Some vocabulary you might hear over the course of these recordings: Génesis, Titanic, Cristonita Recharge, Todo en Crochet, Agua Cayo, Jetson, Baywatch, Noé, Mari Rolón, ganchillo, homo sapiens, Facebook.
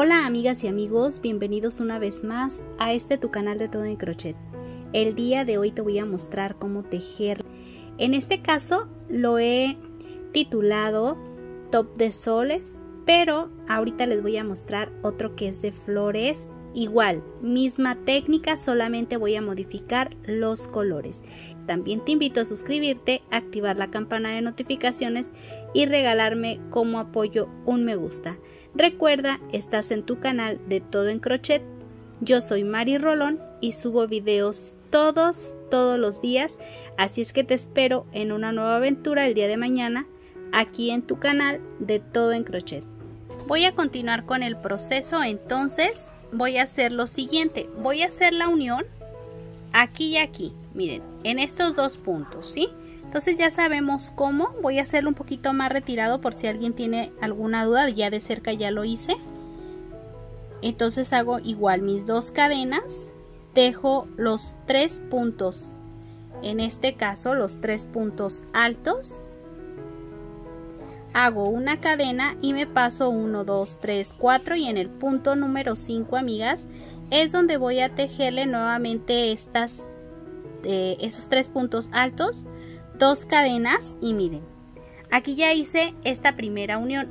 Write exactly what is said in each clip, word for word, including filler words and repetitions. Hola amigas y amigos, bienvenidos una vez más a este tu canal de Todo en Crochet. El día de hoy te voy a mostrar cómo tejer. En este caso lo he titulado Top de Soles, pero ahorita les voy a mostrar otro que es de flores. Igual, misma técnica, solamente voy a modificar los colores. También te invito a suscribirte, activar la campana de notificaciones y regalarme como apoyo un me gusta. Recuerda, estás en tu canal de Todo en Crochet. Yo soy Mari Rolón y subo videos todos, todos los días. Así es que te espero en una nueva aventura el día de mañana aquí en tu canal de Todo en Crochet. Voy a continuar con el proceso, entonces voy a hacer lo siguiente, voy a hacer la unión aquí y aquí, miren, en estos dos puntos, ¿sí? Entonces ya sabemos cómo, voy a hacerlo un poquito más retirado por si alguien tiene alguna duda, ya de cerca ya lo hice. Entonces hago igual mis dos cadenas, tejo los tres puntos, en este caso los tres puntos altos. Hago una cadena y me paso uno, dos, tres, cuatro y en el punto número cinco, amigas, es donde voy a tejerle nuevamente estas, eh, esos tres puntos altos, dos cadenas y miren, aquí ya hice esta primera unión,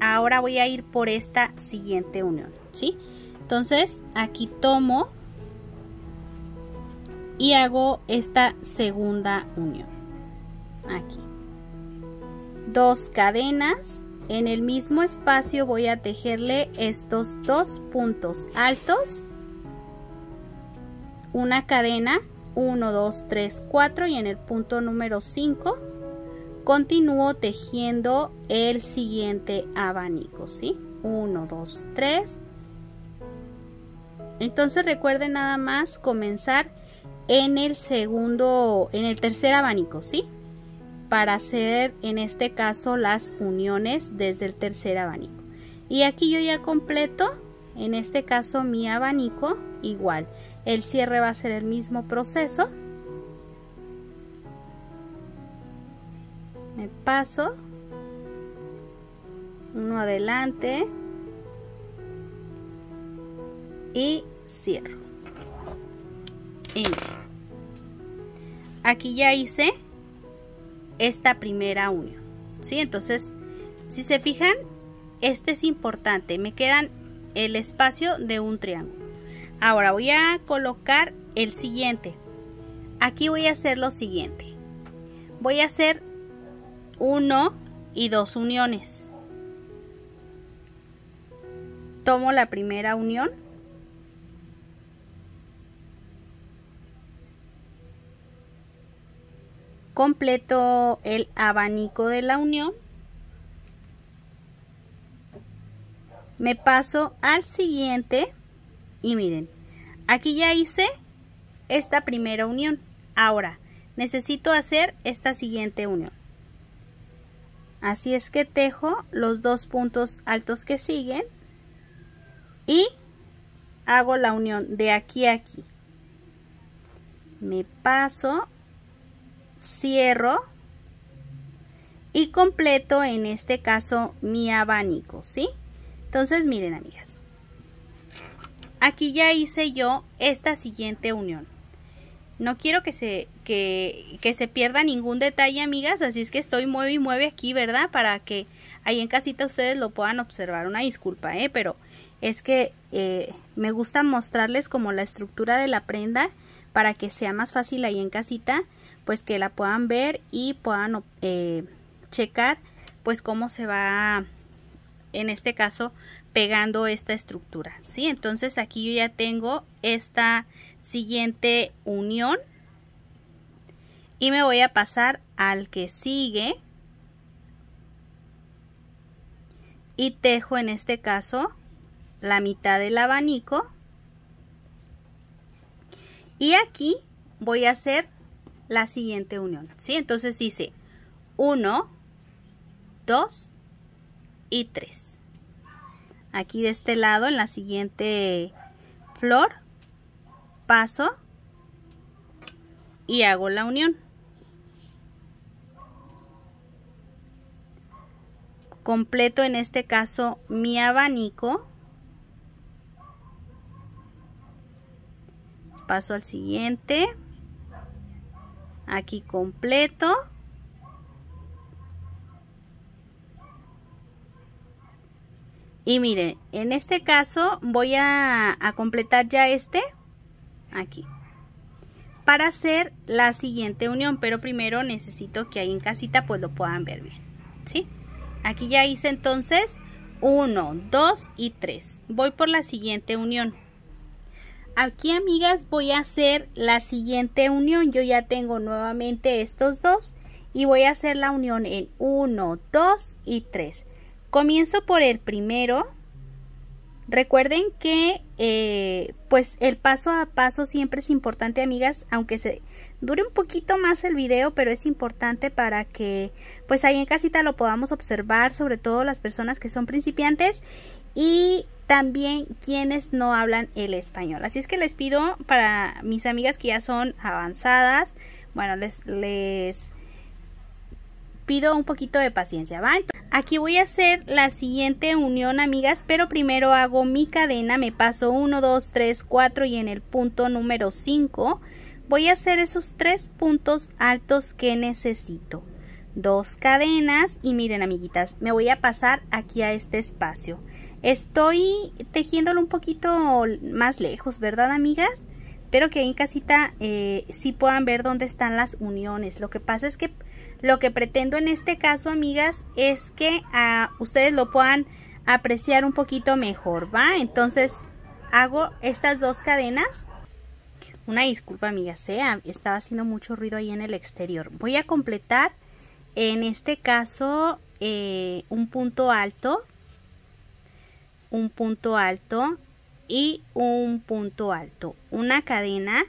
ahora voy a ir por esta siguiente unión, ¿sí? Entonces aquí tomo y hago esta segunda unión, aquí. Dos cadenas, en el mismo espacio voy a tejerle estos dos puntos altos, una cadena, uno, dos, tres, cuatro y en el punto número cinco continúo tejiendo el siguiente abanico, ¿sí? uno, dos, tres. Entonces recuerden nada más comenzar en el segundo, en el tercer abanico, ¿sí? Para hacer en este caso las uniones desde el tercer abanico. Y aquí yo ya completo en este caso mi abanico, igual el cierre va a ser el mismo proceso, me paso uno adelante y cierro y aquí ya hice esta primera unión, ¿sí? Entonces, si se fijan, este es importante, me quedan el espacio de un triángulo. Ahora voy a colocar el siguiente, aquí voy a hacer lo siguiente, voy a hacer uno y dos uniones, tomo la primera unión, completo el abanico de la unión, me paso al siguiente y miren, aquí ya hice esta primera unión, ahora necesito hacer esta siguiente unión, así es que tejo los dos puntos altos que siguen y hago la unión de aquí a aquí, me paso, cierro y completo en este caso mi abanico, ¿sí? Entonces miren, amigas, aquí ya hice yo esta siguiente unión, no quiero que se que, que se pierda ningún detalle, amigas, así es que estoy mueve y mueve aquí, ¿verdad? Para que ahí en casita ustedes lo puedan observar, una disculpa, ¿eh? Pero es que eh, me gusta mostrarles como la estructura de la prenda para que sea más fácil ahí en casita, pues que la puedan ver y puedan eh, checar pues cómo se va en este caso pegando esta estructura, ¿sí? Entonces aquí yo ya tengo esta siguiente unión y me voy a pasar al que sigue y tejo en este caso la mitad del abanico y aquí voy a hacer la siguiente unión, ¿sí? Entonces hice uno, dos y tres. Aquí de este lado en la siguiente flor paso y hago la unión. Completo en este caso mi abanico paso al siguiente, aquí completo, y miren, en este caso voy a, a completar ya este aquí para hacer la siguiente unión, pero primero necesito que ahí en casita pues lo puedan ver bien, ¿sí? Aquí ya hice entonces uno, dos y tres. Voy por la siguiente unión. Aquí, amigas, voy a hacer la siguiente unión. Yo ya tengo nuevamente estos dos y voy a hacer la unión en uno, dos y tres. Comienzo por el primero. Recuerden que eh, pues el paso a paso siempre es importante, amigas, aunque se dure un poquito más el video, pero es importante para que pues ahí en casita lo podamos observar, sobre todo las personas que son principiantes y también quienes no hablan el español. Así es que les pido para mis amigas que ya son avanzadas, bueno, les, les pido un poquito de paciencia, ¿va? Entonces, aquí voy a hacer la siguiente unión, amigas, pero primero hago mi cadena, me paso uno, dos, tres, cuatro y en el punto número cinco voy a hacer esos tres puntos altos que necesito. Dos cadenas y miren, amiguitas, me voy a pasar aquí a este espacio. Estoy tejiéndolo un poquito más lejos, ¿verdad, amigas? Pero que en casita eh, sí puedan ver dónde están las uniones. Lo que pasa es que lo que pretendo en este caso, amigas, es que uh, ustedes lo puedan apreciar un poquito mejor, ¿va? Entonces hago estas dos cadenas. Una disculpa, amigas, ¿eh? Estaba haciendo mucho ruido ahí en el exterior. Voy a completar en este caso eh, un punto alto, un punto alto y un punto alto, una cadena.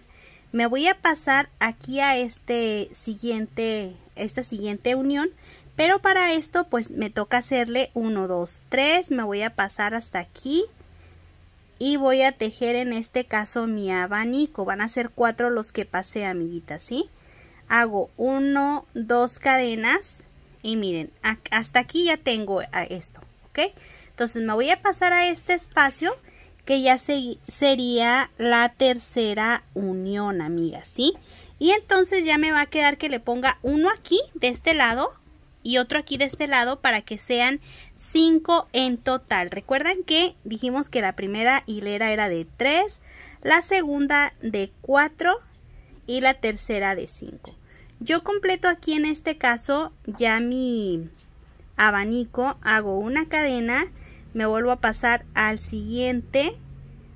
Me voy a pasar aquí a este siguiente, esta siguiente unión, pero para esto pues me toca hacerle uno, dos, tres, me voy a pasar hasta aquí y voy a tejer en este caso mi abanico. Van a ser cuatro los que pasé, amiguitas, ¿sí? Hago uno, dos cadenas y miren, hasta aquí ya tengo esto, ¿ok? Entonces me voy a pasar a este espacio que ya se, sería la tercera unión, amigas, ¿sí? Y entonces ya me va a quedar que le ponga uno aquí de este lado y otro aquí de este lado para que sean cinco en total. Recuerdan que dijimos que la primera hilera era de tres, la segunda de cuatro y la tercera de cinco. Yo completo aquí en este caso ya mi abanico, hago una cadena, me vuelvo a pasar al siguiente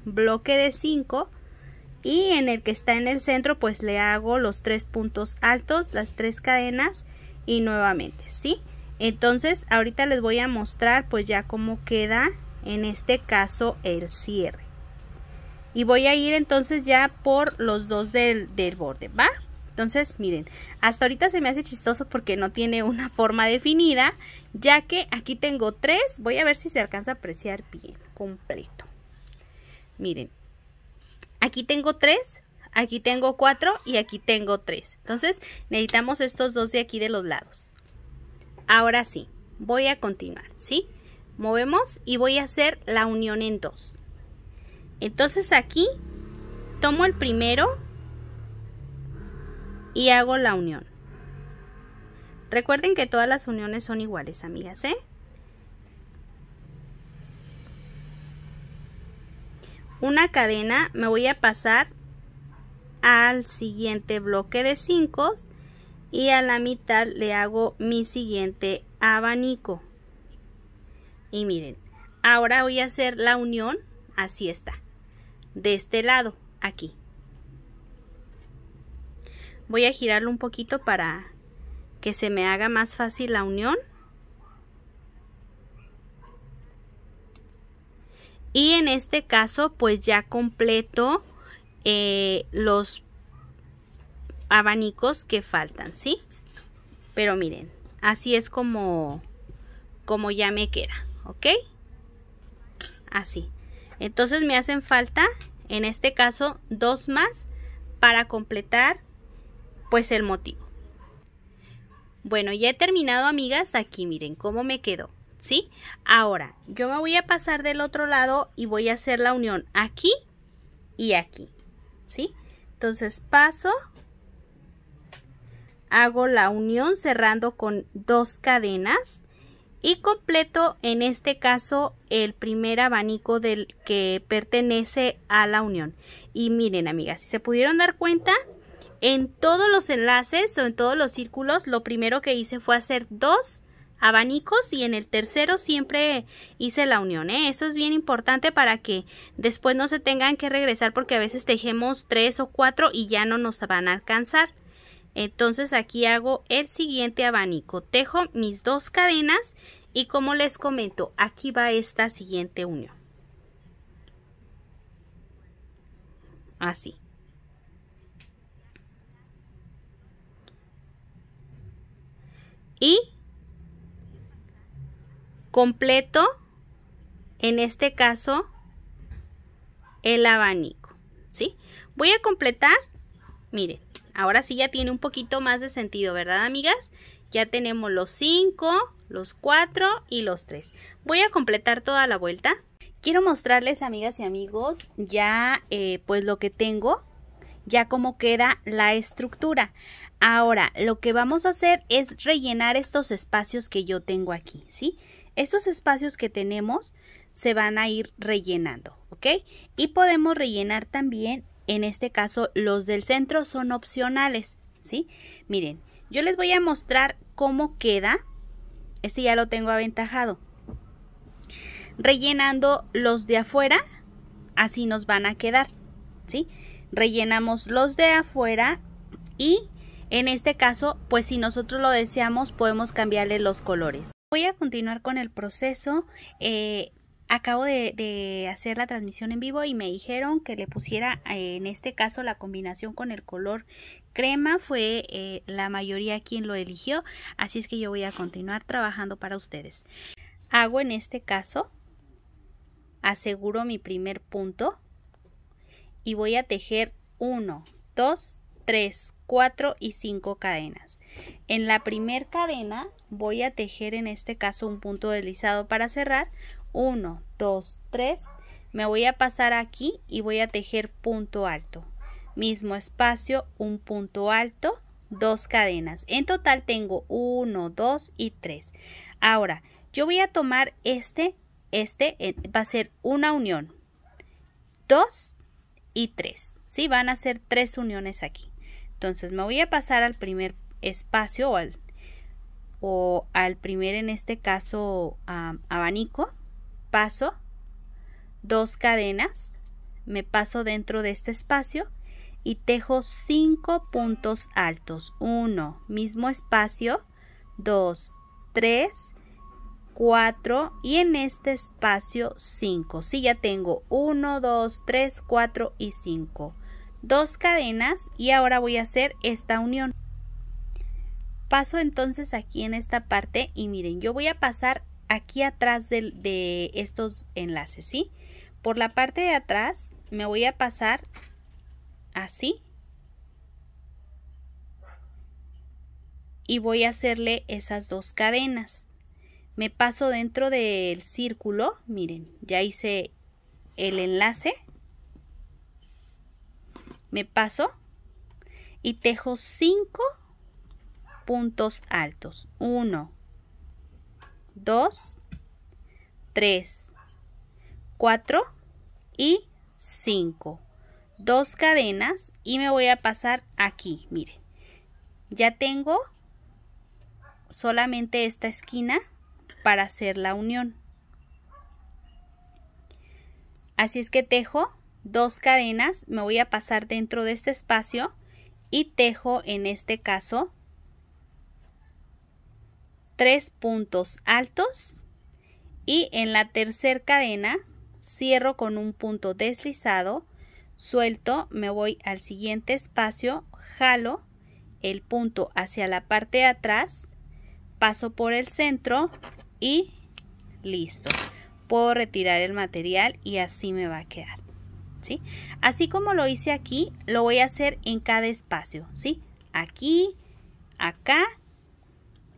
bloque de cinco y en el que está en el centro pues le hago los tres puntos altos, las tres cadenas y nuevamente, ¿sí? Entonces ahorita les voy a mostrar pues ya cómo queda en este caso el cierre. Y voy a ir entonces ya por los dos del, del borde, ¿va? Entonces miren, hasta ahorita se me hace chistoso porque no tiene una forma definida, ya que aquí tengo tres. Voy a ver si se alcanza a apreciar bien completo. Miren, aquí tengo tres, aquí tengo cuatro y aquí tengo tres. Entonces necesitamos estos dos de aquí de los lados. Ahora sí, voy a continuar, ¿sí? Movemos y voy a hacer la unión en dos. Entonces aquí tomo el primero y hago la unión. Recuerden que todas las uniones son iguales, amigas, ¿eh? Una cadena, me voy a pasar al siguiente bloque de cinco y a la mitad le hago mi siguiente abanico. Y miren, ahora voy a hacer la unión, así está, de este lado, aquí. Voy a girarlo un poquito para que se me haga más fácil la unión. Y en este caso pues ya completo eh, los abanicos que faltan, ¿sí? Pero miren, así es como, como ya me queda, ¿ok? Así. Entonces me hacen falta, en este caso, dos más para completar pues el motivo. Bueno, ya he terminado, amigas. Aquí miren cómo me quedó, ¿sí? Ahora yo me voy a pasar del otro lado y voy a hacer la unión aquí y aquí, ¿sí? Entonces paso, hago la unión cerrando con dos cadenas y completo en este caso el primer abanico del que pertenece a la unión. Y miren, amigas, si se pudieron dar cuenta, en todos los enlaces o en todos los círculos lo primero que hice fue hacer dos abanicos y en el tercero siempre hice la unión, ¿eh? Eso es bien importante para que después no se tengan que regresar, porque a veces tejemos tres o cuatro y ya no nos van a alcanzar. Entonces aquí hago el siguiente abanico, tejo mis dos cadenas y, como les comento, aquí va esta siguiente unión. Así. Y completo, en este caso, el abanico, ¿sí? Voy a completar, miren, ahora sí ya tiene un poquito más de sentido, ¿verdad, amigas? Ya tenemos los cinco, los cuatro y los tres. Voy a completar toda la vuelta. Quiero mostrarles, amigas y amigos, ya eh, pues lo que tengo, ya cómo queda la estructura. Ahora, lo que vamos a hacer es rellenar estos espacios que yo tengo aquí, ¿sí? Estos espacios que tenemos se van a ir rellenando, ¿ok? Y podemos rellenar también, en este caso, los del centro son opcionales, ¿sí? Miren, yo les voy a mostrar cómo queda. Este ya lo tengo aventajado. Rellenando los de afuera, así nos van a quedar, ¿sí? Rellenamos los de afuera y... en este caso, pues si nosotros lo deseamos, podemos cambiarle los colores. Voy a continuar con el proceso. Eh, acabo de, de hacer la transmisión en vivo y me dijeron que le pusiera, eh, en este caso, la combinación con el color crema. Fue eh, la mayoría quien lo eligió, así es que yo voy a continuar trabajando para ustedes. Hago en este caso, aseguro mi primer punto y voy a tejer uno, dos, tres, cuatro y cinco cadenas. En la primer cadena voy a tejer en este caso un punto deslizado para cerrar, uno, dos, tres, me voy a pasar aquí y voy a tejer punto alto, mismo espacio, un punto alto, dos cadenas, en total tengo uno, dos y tres. Ahora yo voy a tomar este, este va a ser una unión, dos y tres, ¿sí? Van a ser tres uniones aquí. Entonces me voy a pasar al primer espacio o al, o al primer, en este caso, um, abanico. Paso dos cadenas, me paso dentro de este espacio y tejo cinco puntos altos. uno, mismo espacio, dos, tres, cuatro y en este espacio cinco. Sí, ya tengo uno, dos, tres, cuatro y cinco. Dos cadenas y ahora voy a hacer esta unión. Paso entonces aquí en esta parte y miren, yo voy a pasar aquí atrás de, de estos enlaces, ¿sí? Por la parte de atrás me voy a pasar así y voy a hacerle esas dos cadenas. Me paso dentro del círculo, miren, ya hice el enlace. Me paso y tejo cinco puntos altos. uno, dos, tres, cuatro y cinco. Dos cadenas y me voy a pasar aquí. Miren, ya tengo solamente esta esquina para hacer la unión. Así es que tejo dos cadenas, me voy a pasar dentro de este espacio y tejo en este caso tres puntos altos y en la tercer cadena cierro con un punto deslizado, suelto, me voy al siguiente espacio, jalo el punto hacia la parte de atrás, paso por el centro y listo. Puedo retirar el material y así me va a quedar, ¿sí? Así como lo hice aquí, lo voy a hacer en cada espacio, ¿sí? Aquí, acá,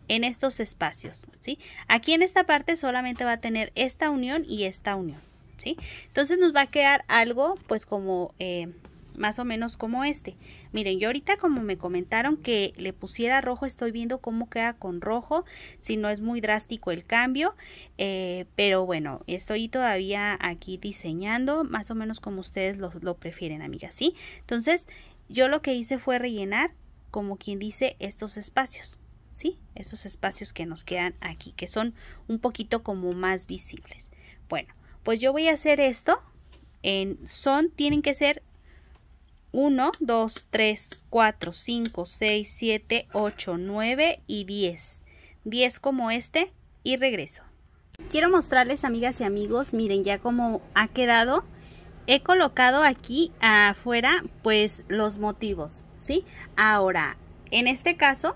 en estos espacios, ¿sí? Aquí en esta parte solamente va a tener esta unión y esta unión, ¿sí? Entonces nos va a quedar algo pues como eh, más o menos como este. Miren, yo ahorita como me comentaron que le pusiera rojo, estoy viendo cómo queda con rojo, si no es muy drástico el cambio, eh, pero bueno, estoy todavía aquí diseñando más o menos como ustedes lo, lo prefieren, amigas, ¿sí? Entonces yo lo que hice fue rellenar, como quien dice, estos espacios, ¿sí? Estos espacios que nos quedan aquí, que son un poquito como más visibles. Bueno, pues yo voy a hacer esto en son, tienen que ser uno, dos, tres, cuatro, cinco, seis, siete, ocho, nueve y diez. diez como este y regreso. Quiero mostrarles, amigas y amigos, miren ya cómo ha quedado. He colocado aquí afuera pues los motivos, ¿sí? Ahora, en este caso...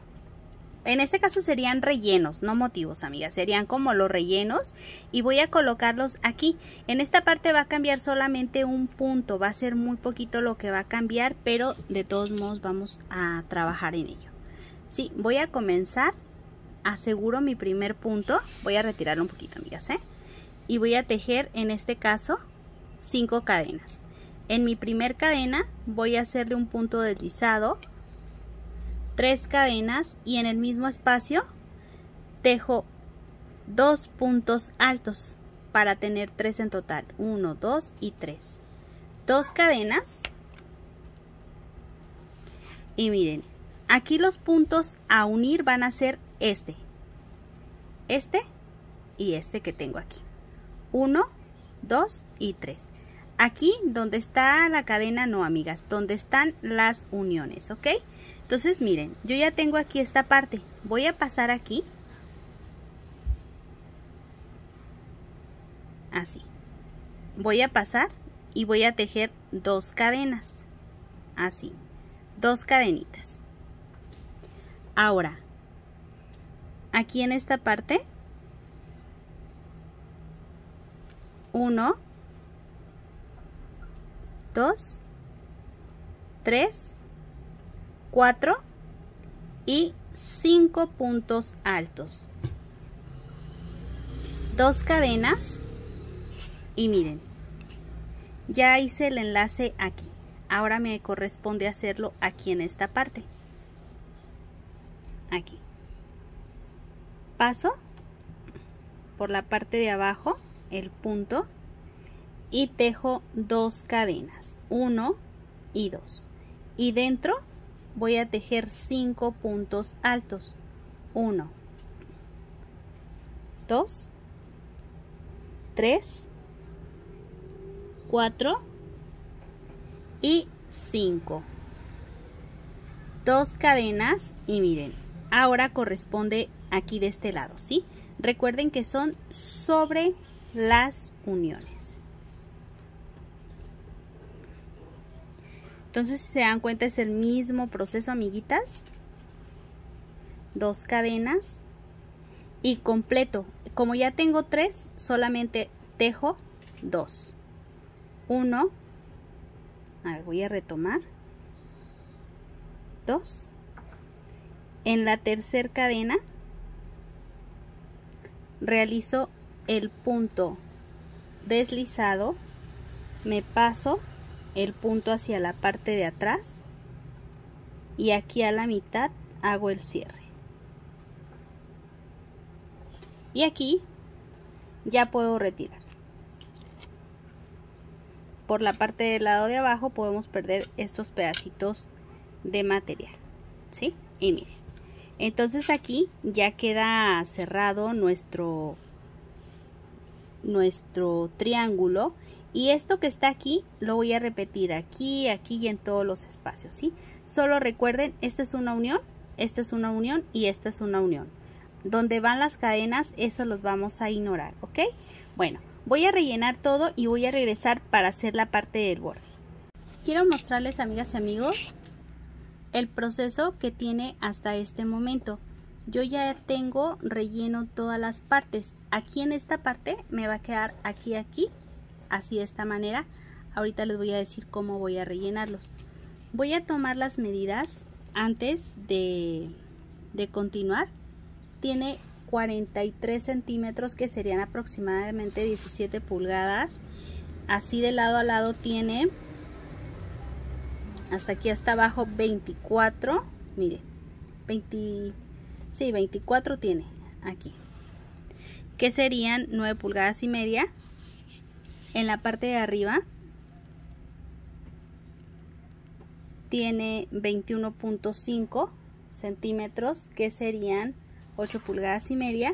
En este caso serían rellenos, no motivos, amigas, serían como los rellenos y voy a colocarlos aquí. En esta parte va a cambiar solamente un punto, va a ser muy poquito lo que va a cambiar, pero de todos modos vamos a trabajar en ello. Sí, voy a comenzar, aseguro mi primer punto, voy a retirarlo un poquito, amigas, ¿eh? Y voy a tejer en este caso cinco cadenas. En mi primer cadena voy a hacerle un punto deslizado, tres cadenas y en el mismo espacio tejo dos puntos altos para tener tres en total, uno, dos y tres, dos cadenas. Y miren, aquí los puntos a unir van a ser este, este y este que tengo aquí, uno, dos y tres. Aquí donde está la cadena no, amigas, donde están las uniones, ¿ok? Entonces miren, yo ya tengo aquí esta parte, voy a pasar aquí, así, voy a pasar y voy a tejer dos cadenas, así, dos cadenitas. Ahora, aquí en esta parte, uno, dos, tres, cuatro y cinco puntos altos, dos cadenas y miren, ya hice el enlace aquí. Ahora me corresponde hacerlo aquí en esta parte, aquí paso por la parte de abajo el punto y tejo dos cadenas, uno y dos, y dentro voy a tejer cinco puntos altos, uno, dos, tres, cuatro y cinco, dos cadenas y miren, ahora corresponde aquí de este lado, ¿sí? Recuerden que son sobre las uniones. Entonces, si se dan cuenta, es el mismo proceso, amiguitas. Dos cadenas y completo. Como ya tengo tres, solamente tejo dos. Uno. A ver, voy a retomar. Dos. En la tercera cadena realizo el punto deslizado. Me paso el punto hacia la parte de atrás y aquí a la mitad hago el cierre y aquí ya puedo retirar. Por la parte del lado de abajo podemos perder estos pedacitos de material, ¿sí? Y miren, entonces aquí ya queda cerrado nuestro nuestro triángulo. Y esto que está aquí lo voy a repetir aquí, aquí y en todos los espacios, ¿sí? Solo recuerden, esta es una unión, esta es una unión y esta es una unión. Donde van las cadenas, eso los vamos a ignorar, ¿ok? Bueno, voy a rellenar todo y voy a regresar para hacer la parte del borde. Quiero mostrarles, amigas y amigos, el proceso que tiene hasta este momento. Yo ya tengo relleno todas las partes. Aquí en esta parte me va a quedar aquí, aquí. Así de esta manera. Ahorita les voy a decir cómo voy a rellenarlos. Voy a tomar las medidas antes de, de continuar. Tiene cuarenta y tres centímetros, que serían aproximadamente diecisiete pulgadas. Así de lado a lado tiene hasta aquí hasta abajo veinticuatro, mire, veinte, sí, veinticuatro tiene aquí, que serían nueve pulgadas y media. En la parte de arriba tiene veintiuno punto cinco centímetros, que serían ocho pulgadas y media,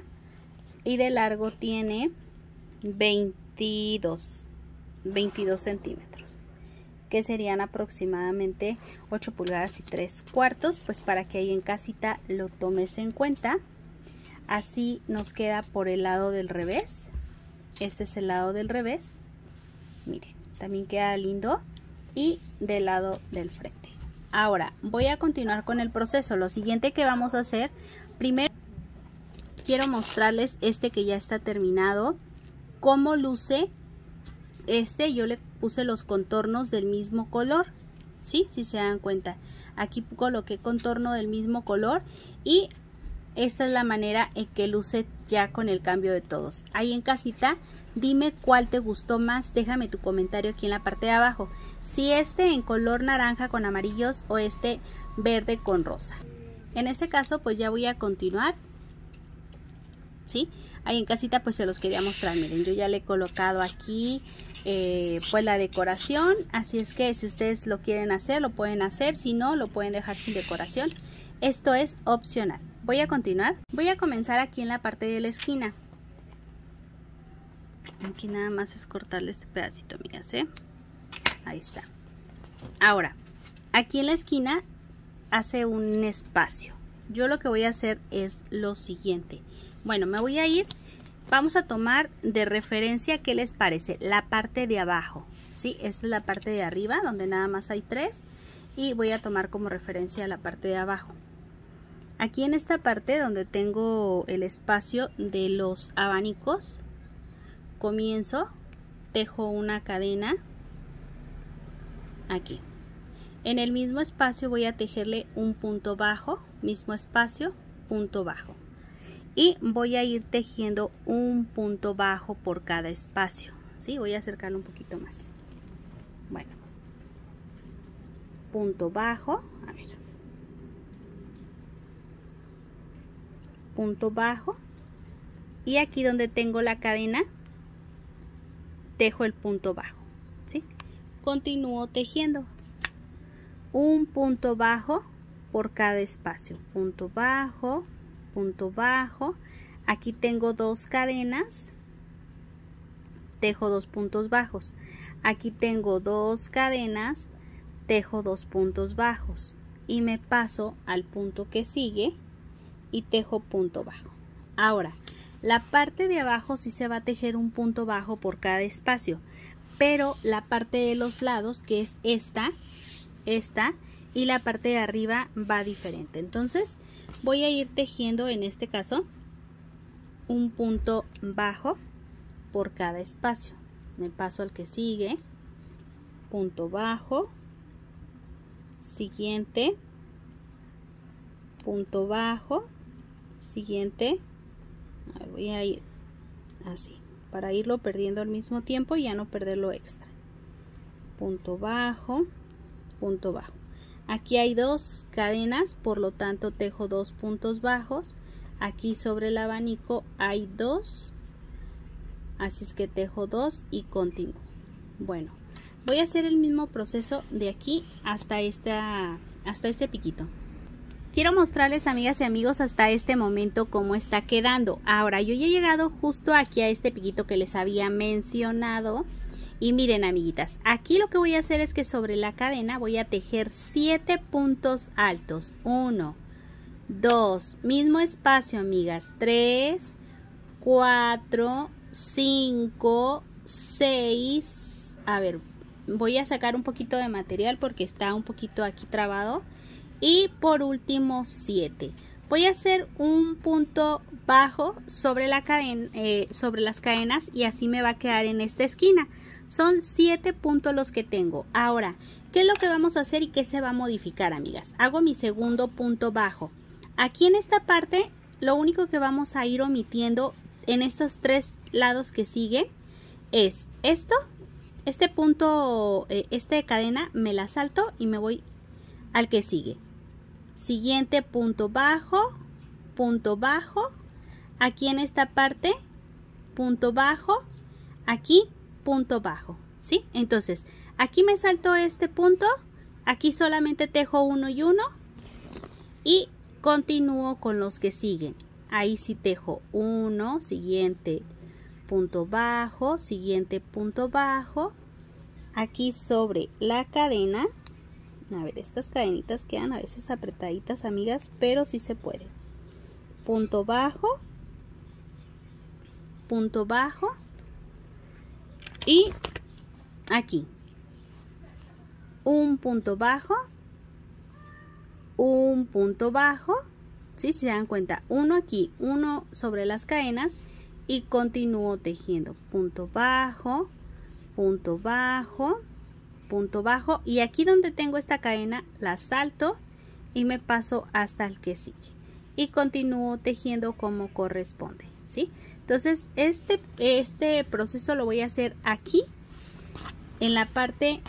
y de largo tiene veintidós centímetros, que serían aproximadamente ocho pulgadas y tres cuartos. Pues para que ahí en casita lo tomes en cuenta. Así nos queda por el lado del revés. Este es el lado del revés, miren, también queda lindo, y del lado del frente. Ahora voy a continuar con el proceso. Lo siguiente que vamos a hacer, primero quiero mostrarles este que ya está terminado, cómo luce. Este yo le puse los contornos del mismo color, ¿sí? Si se dan cuenta, aquí coloqué contorno del mismo color, y esta es la manera en que luce ya con el cambio de todos. Ahí en casita, dime cuál te gustó más, déjame tu comentario aquí en la parte de abajo. Si este en color naranja con amarillos, o este verde con rosa. En este caso pues ya voy a continuar, ¿sí? Ahí en casita pues se los quería mostrar, miren, yo ya le he colocado aquí eh, pues la decoración. Así es que si ustedes lo quieren hacer, lo pueden hacer, si no, lo pueden dejar sin decoración. Esto es opcional. Voy a continuar, voy a comenzar aquí en la parte de la esquina. Aquí nada más es cortarle este pedacito, amigas, ¿eh? Ahí está. Ahora, aquí en la esquina hace un espacio. Yo lo que voy a hacer es lo siguiente. Bueno, me voy a ir, vamos a tomar de referencia, ¿qué les parece? La parte de abajo, ¿sí? Esta es la parte de arriba, donde nada más hay tres, y voy a tomar como referencia la parte de abajo. Aquí en esta parte donde tengo el espacio de los abanicos, comienzo, tejo una cadena aquí. En el mismo espacio voy a tejerle un punto bajo, mismo espacio, punto bajo. Y voy a ir tejiendo un punto bajo por cada espacio, ¿sí? Voy a acercarlo un poquito más. Bueno, punto bajo, a ver, punto bajo, y aquí donde tengo la cadena tejo el punto bajo, ¿sí? Continúo tejiendo un punto bajo por cada espacio, punto bajo, punto bajo. Aquí tengo dos cadenas, tejo dos puntos bajos. Aquí tengo dos cadenas, tejo dos puntos bajos, y me paso al punto que sigue y tejo punto bajo. Ahora, la parte de abajo sí se va a tejer un punto bajo por cada espacio, pero la parte de los lados, que es esta, esta y la parte de arriba, va diferente. Entonces voy a ir tejiendo, en este caso, un punto bajo por cada espacio. Me paso al que sigue, punto bajo, siguiente, punto bajo, siguiente. Voy a ir así, para irlo perdiendo al mismo tiempo y ya no perderlo extra. Punto bajo, punto bajo. Aquí hay dos cadenas, por lo tanto tejo dos puntos bajos. Aquí sobre el abanico hay dos, así es que tejo dos y continúo. Bueno, voy a hacer el mismo proceso de aquí hasta esta, hasta este piquito. Quiero mostrarles, amigas y amigos, hasta este momento cómo está quedando. Ahora, yo ya he llegado justo aquí a este piquito que les había mencionado. Y miren, amiguitas, aquí lo que voy a hacer es que sobre la cadena voy a tejer siete puntos altos. uno, dos, mismo espacio, amigas, tres, cuatro, cinco, seis. A ver, voy a sacar un poquito de material porque está un poquito aquí trabado. Y por último, siete. Voy a hacer un punto bajo sobre la cadena, eh, sobre las cadenas, y así me va a quedar en esta esquina. Son siete puntos los que tengo. Ahora, ¿qué es lo que vamos a hacer y qué se va a modificar, amigas? Hago mi segundo punto bajo. Aquí en esta parte, lo único que vamos a ir omitiendo en estos tres lados que siguen es esto este punto, eh, esta cadena me la salto y me voy al que sigue. Siguiente punto bajo, punto bajo, aquí en esta parte punto bajo, aquí punto bajo, ¿sí? Entonces aquí me salto este punto, aquí solamente tejo uno y uno y continúo con los que siguen. Ahí sí tejo uno, siguiente punto bajo, siguiente punto bajo, aquí sobre la cadena. A ver, estas cadenitas quedan a veces apretaditas, amigas, pero sí se puede. Punto bajo, punto bajo y aquí un punto bajo, un punto bajo, ¿sí? Si se dan cuenta, uno aquí, uno sobre las cadenas y continúo tejiendo punto bajo, punto bajo, punto bajo, y aquí donde tengo esta cadena la salto y me paso hasta el que sigue y continúo tejiendo como corresponde, ¿sí? Entonces este, este proceso lo voy a hacer aquí en la parte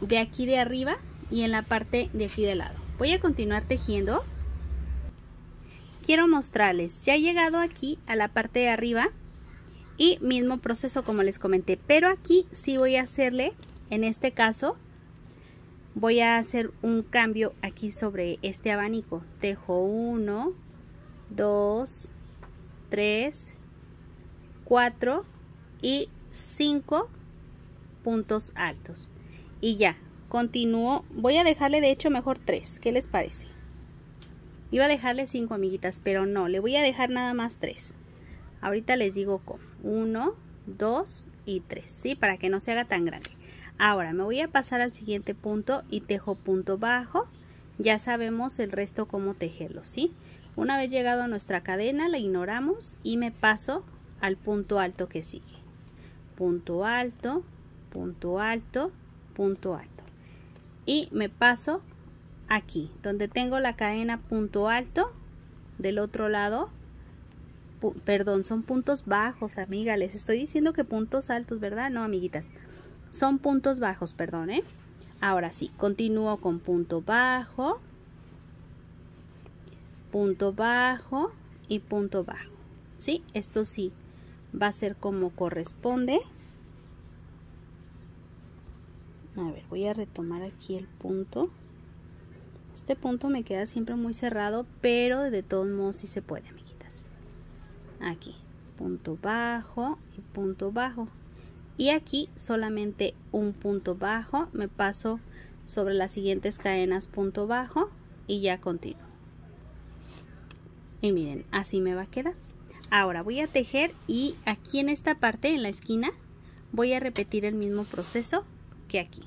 de aquí de arriba y en la parte de aquí de lado. Voy a continuar tejiendo. Quiero mostrarles, ya he llegado aquí a la parte de arriba y mismo proceso como les comenté, pero aquí sí voy a hacerle, en este caso voy a hacer un cambio aquí sobre este abanico. Tejo uno, dos, tres, cuatro y cinco puntos altos y ya continúo. Voy a dejarle de hecho mejor tres, ¿qué les parece? Iba a dejarle cinco, amiguitas, pero no, le voy a dejar nada más tres. Ahorita les digo cómo. uno, dos y tres, ¿sí? Para que no se haga tan grande. Ahora me voy a pasar al siguiente punto y tejo punto bajo. Ya sabemos el resto cómo tejerlo, ¿sí? Una vez llegado a nuestra cadena, la ignoramos y me paso al punto alto que sigue. Punto alto, punto alto, punto alto. Y me paso aquí donde tengo la cadena punto alto del otro lado. Perdón, son puntos bajos, amiga, les estoy diciendo que puntos altos, ¿verdad? No, amiguitas, son puntos bajos, perdón, ¿eh? Ahora sí, continúo con punto bajo, punto bajo y punto bajo, ¿sí? Esto sí va a ser como corresponde. A ver, voy a retomar aquí el punto. Este punto me queda siempre muy cerrado, pero de todos modos sí se puede, amiguitas. Aquí, punto bajo y punto bajo. Y aquí solamente un punto bajo, me paso sobre las siguientes cadenas punto bajo y ya continúo. Y miren, así me va a quedar. Ahora voy a tejer y aquí en esta parte, en la esquina, voy a repetir el mismo proceso que aquí.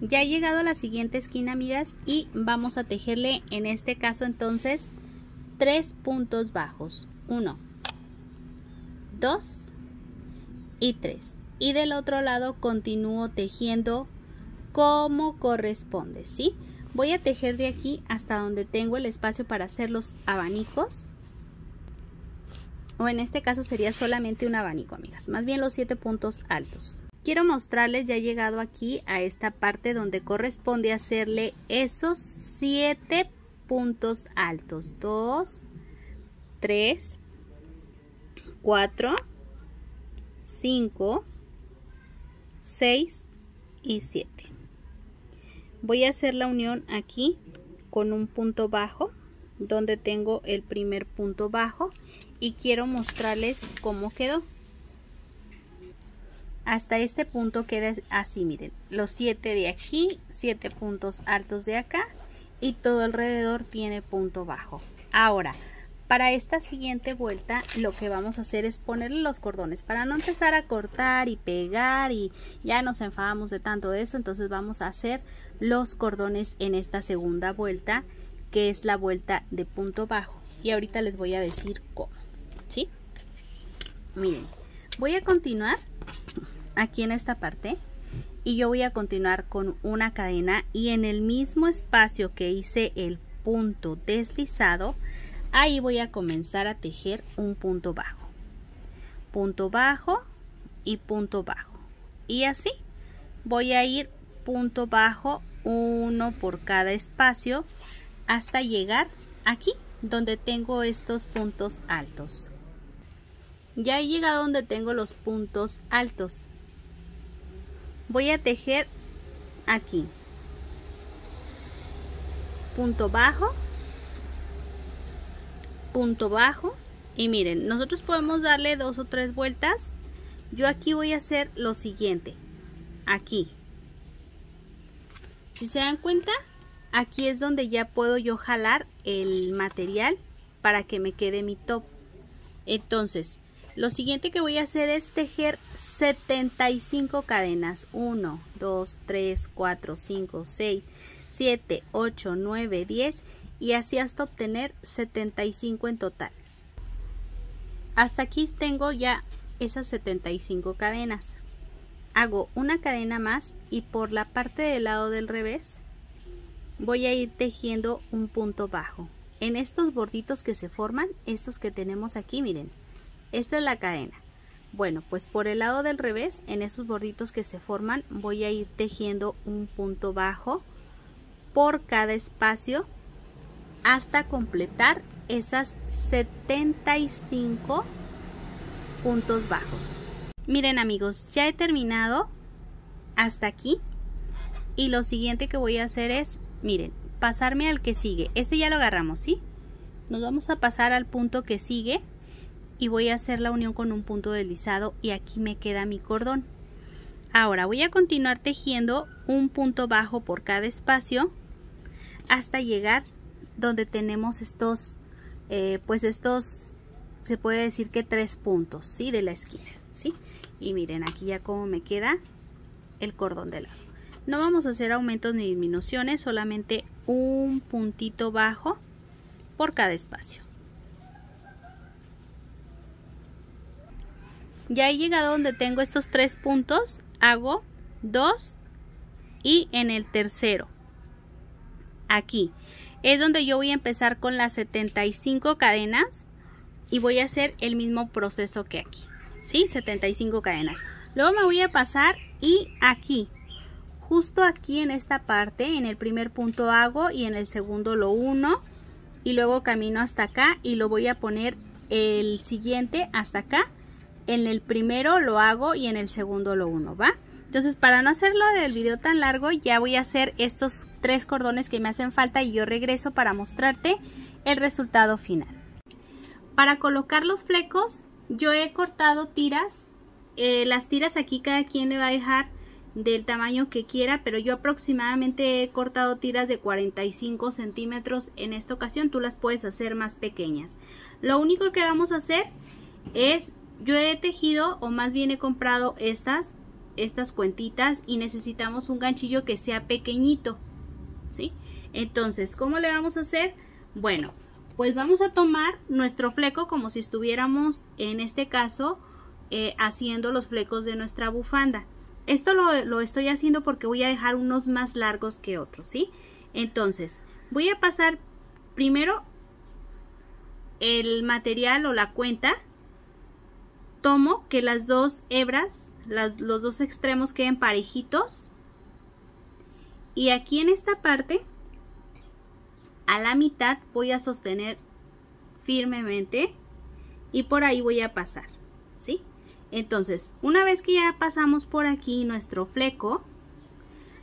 Ya he llegado a la siguiente esquina, amigas, y vamos a tejerle en este caso entonces tres puntos bajos. uno, dos y tres. Y del otro lado continúo tejiendo como corresponde, ¿sí? Voy a tejer de aquí hasta donde tengo el espacio para hacer los abanicos. O en este caso sería solamente un abanico, amigas. Más bien los siete puntos altos. Quiero mostrarles, ya he llegado aquí a esta parte donde corresponde hacerle esos siete puntos altos. dos, tres, cuatro, cinco, seis y siete. Voy a hacer la unión aquí con un punto bajo donde tengo el primer punto bajo y quiero mostrarles cómo quedó. Hasta este punto queda así, miren, los siete de aquí, siete puntos altos de acá y todo alrededor tiene punto bajo. Ahora, para esta siguiente vuelta lo que vamos a hacer es ponerle los cordones para no empezar a cortar y pegar y ya nos enfadamos de tanto de eso. Entonces vamos a hacer los cordones en esta segunda vuelta, que es la vuelta de punto bajo, y ahorita les voy a decir cómo, ¿sí? Miren, voy a continuar aquí en esta parte y yo voy a continuar con una cadena y en el mismo espacio que hice el punto deslizado, ahí voy a comenzar a tejer un punto bajo, punto bajo y punto bajo y así voy a ir punto bajo, uno por cada espacio, hasta llegar aquí donde tengo estos puntos altos. Ya he llegado donde tengo los puntos altos. Voy a tejer aquí punto bajo, punto bajo, y miren, nosotros podemos darle dos o tres vueltas. Yo aquí voy a hacer lo siguiente. Aquí, si se dan cuenta, aquí es donde ya puedo yo jalar el material para que me quede mi top. Entonces, lo siguiente que voy a hacer es tejer setenta y cinco cadenas. uno, dos, tres, cuatro, cinco, seis, siete, ocho, nueve, diez y así hasta obtener setenta y cinco en total. Hasta aquí tengo ya esas setenta y cinco cadenas. Hago una cadena más y por la parte del lado del revés voy a ir tejiendo un punto bajo. En estos borditos que se forman, estos que tenemos aquí, miren, esta es la cadena. Bueno, pues por el lado del revés, en esos borditos que se forman, voy a ir tejiendo un punto bajo por cada espacio hasta completar esas setenta y cinco puntos bajos. Miren amigos, ya he terminado hasta aquí y lo siguiente que voy a hacer es, miren, pasarme al que sigue. Este ya lo agarramos, ¿sí? Nos vamos a pasar al punto que sigue y voy a hacer la unión con un punto deslizado y aquí me queda mi cordón. Ahora voy a continuar tejiendo un punto bajo por cada espacio hasta llegar donde tenemos estos, eh, pues estos, se puede decir que tres puntos, ¿sí? De la esquina, ¿sí? Y miren aquí ya como me queda el cordón de lado. No vamos a hacer aumentos ni disminuciones, solamente un puntito bajo por cada espacio. Ya he llegado donde tengo estos tres puntos, hago dos y en el tercero, aquí, es donde yo voy a empezar con las setenta y cinco cadenas y voy a hacer el mismo proceso que aquí, ¿sí? setenta y cinco cadenas. Luego me voy a pasar y aquí, justo aquí en esta parte, en el primer punto hago y en el segundo lo uno y luego camino hasta acá y lo voy a poner el siguiente hasta acá. En el primero lo hago y en el segundo lo uno, ¿va? Entonces, para no hacerlo del video tan largo, ya voy a hacer estos tres cordones que me hacen falta y yo regreso para mostrarte el resultado final. Para colocar los flecos, yo he cortado tiras. Eh, las tiras aquí cada quien le va a dejar del tamaño que quiera, pero yo aproximadamente he cortado tiras de cuarenta y cinco centímetros. En esta ocasión tú las puedes hacer más pequeñas. Lo único que vamos a hacer es... yo he tejido, o más bien he comprado estas, estas cuentitas y necesitamos un ganchillo que sea pequeñito, ¿sí? Entonces, ¿cómo le vamos a hacer? Bueno, pues vamos a tomar nuestro fleco como si estuviéramos, en este caso, eh, haciendo los flecos de nuestra bufanda. Esto lo, lo estoy haciendo porque voy a dejar unos más largos que otros, ¿sí? Entonces, voy a pasar primero el material o la cuenta. Tomo que las dos hebras, las, los dos extremos queden parejitos y aquí en esta parte a la mitad voy a sostener firmemente y por ahí voy a pasar, ¿sí? Entonces, una vez que ya pasamos por aquí nuestro fleco,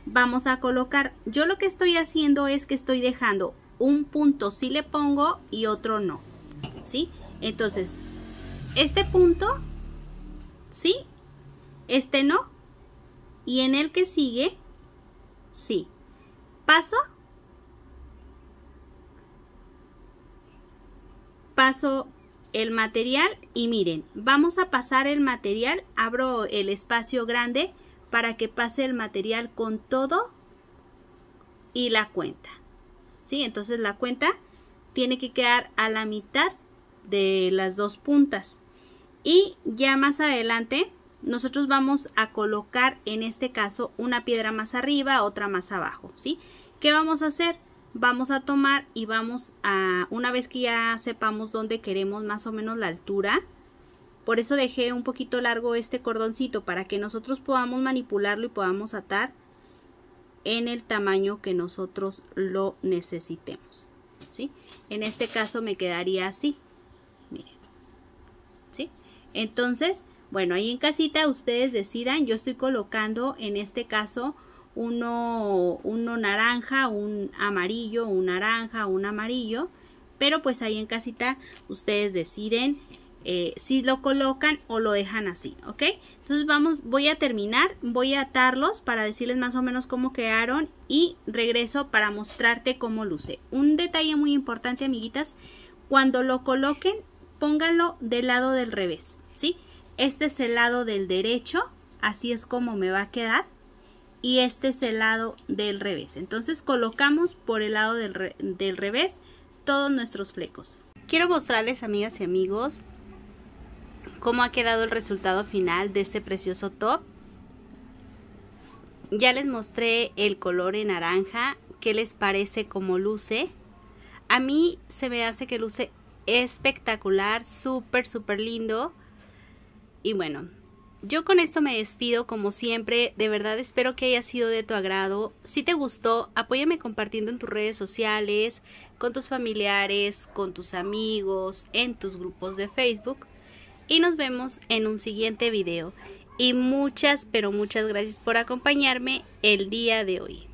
vamos a colocar, yo lo que estoy haciendo es que estoy dejando un punto si le pongo y otro no, ¿sí? Entonces, este punto, sí, este no, y en el que sigue, sí. Paso, paso el material y miren, vamos a pasar el material, abro el espacio grande para que pase el material con todo y la cuenta, ¿sí? Entonces la cuenta tiene que quedar a la mitad de las dos puntas. Y ya más adelante nosotros vamos a colocar en este caso una piedra más arriba, otra más abajo, ¿sí? ¿Qué vamos a hacer? Vamos a tomar y vamos a, una vez que ya sepamos dónde queremos más o menos la altura, Por eso dejé un poquito largo este cordoncito, para que nosotros podamos manipularlo y podamos atar en el tamaño que nosotros lo necesitemos, ¿sí? En este caso me quedaría así, miren, ¿sí? Entonces, bueno, ahí en casita ustedes decidan. Yo estoy colocando en este caso uno, uno naranja, un amarillo, un naranja, un amarillo, pero pues ahí en casita ustedes deciden. Eh, si lo colocan o lo dejan así, ¿ok? Entonces vamos, voy a terminar, voy a atarlos para decirles más o menos cómo quedaron y regreso para mostrarte cómo luce. Un detalle muy importante, amiguitas, cuando lo coloquen, pónganlo del lado del revés, ¿sí? Este es el lado del derecho, así es como me va a quedar, y este es el lado del revés. Entonces colocamos por el lado del, re- del revés todos nuestros flecos. Quiero mostrarles, amigas y amigos, cómo ha quedado el resultado final de este precioso top. Ya les mostré el color en naranja. ¿Qué les parece cómo luce? A mí se me hace que luce espectacular, súper súper lindo. Y bueno, yo con esto me despido como siempre. De verdad espero que haya sido de tu agrado. Si te gustó, apóyame compartiendo en tus redes sociales, con tus familiares, con tus amigos, en tus grupos de Facebook. Y nos vemos en un siguiente video. Y muchas, pero muchas gracias por acompañarme el día de hoy.